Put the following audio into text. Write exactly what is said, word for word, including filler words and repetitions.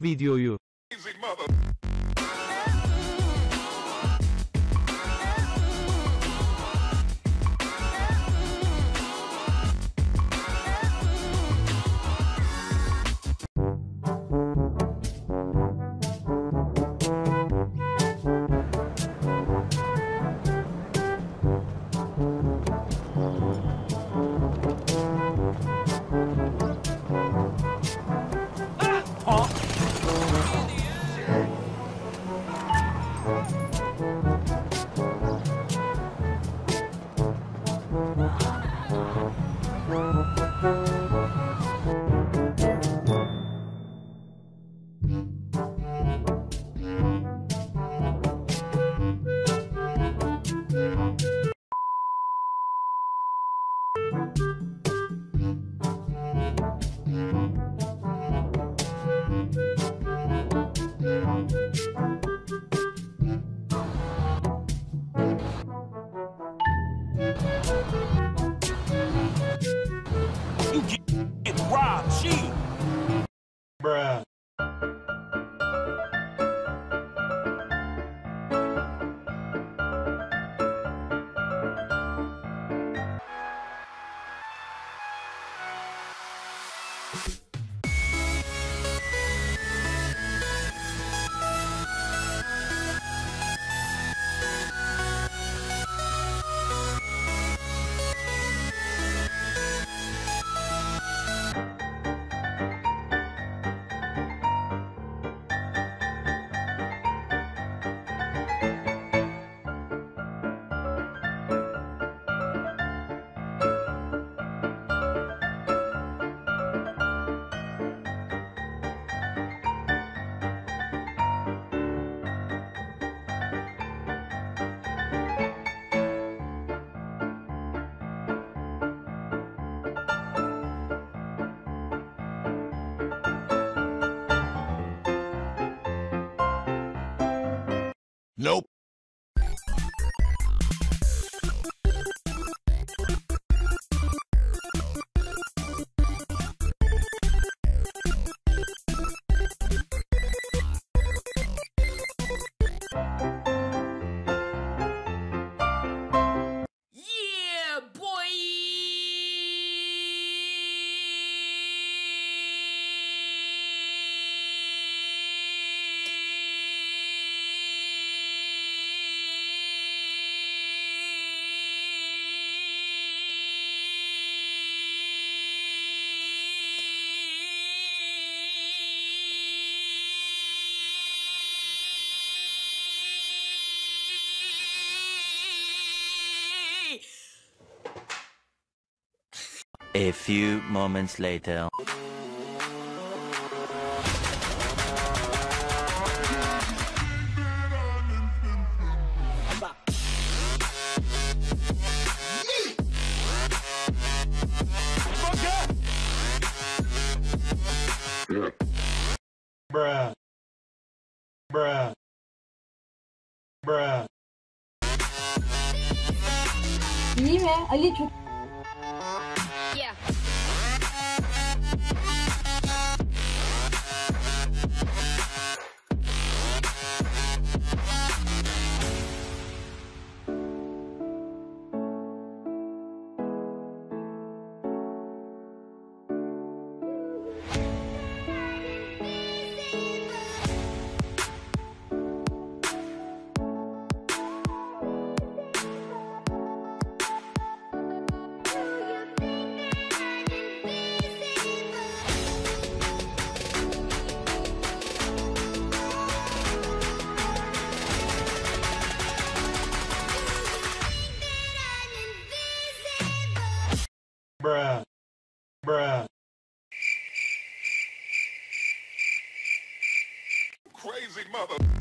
videoyu Nope. A few moments later. Bruh. Bruh. Bruh. İyi mi? Ali çok Yeah. Bruh. Bruh. Crazy mother.